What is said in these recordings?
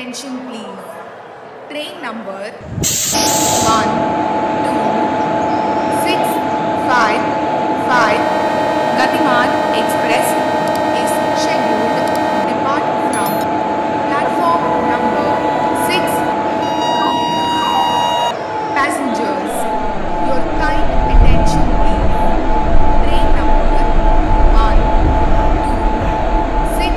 Attention please. Train number 12655 Gatiman Express is scheduled to depart from platform number 6. Passengers, your kind attention please. Train number 12655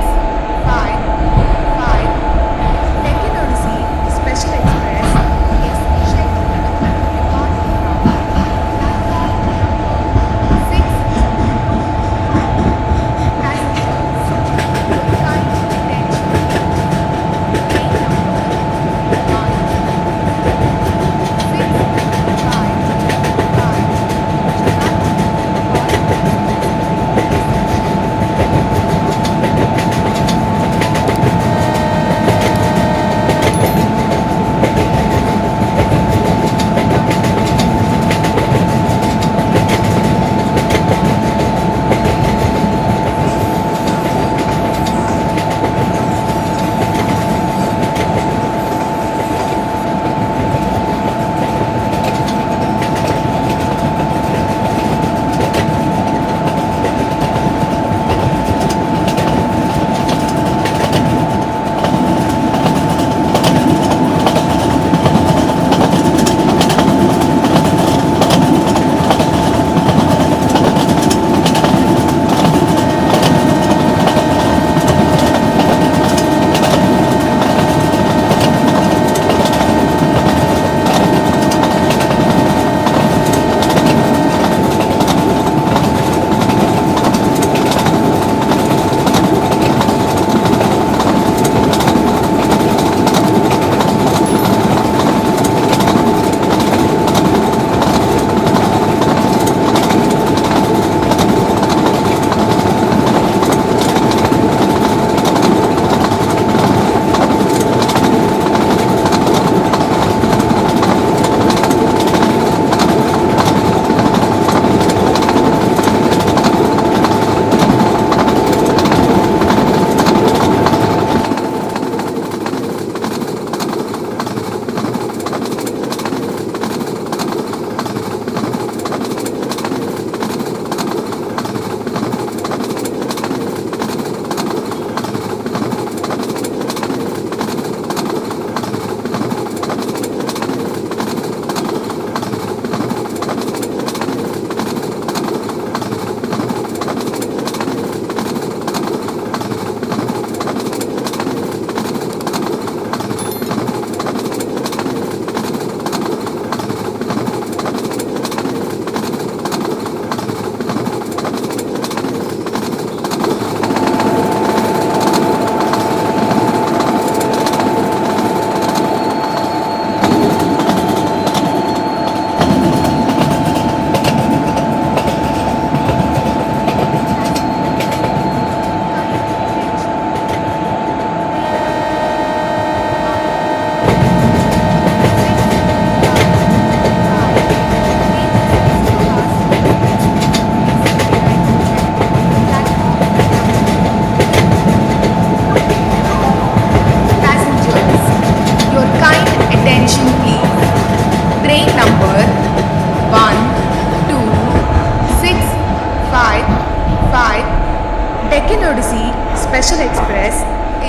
Technology Special Express is scheduled to depart from platform number 6. Passengers, your kind attention please. Train number 12655 Deccan Odyssey Special Express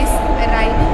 is arriving.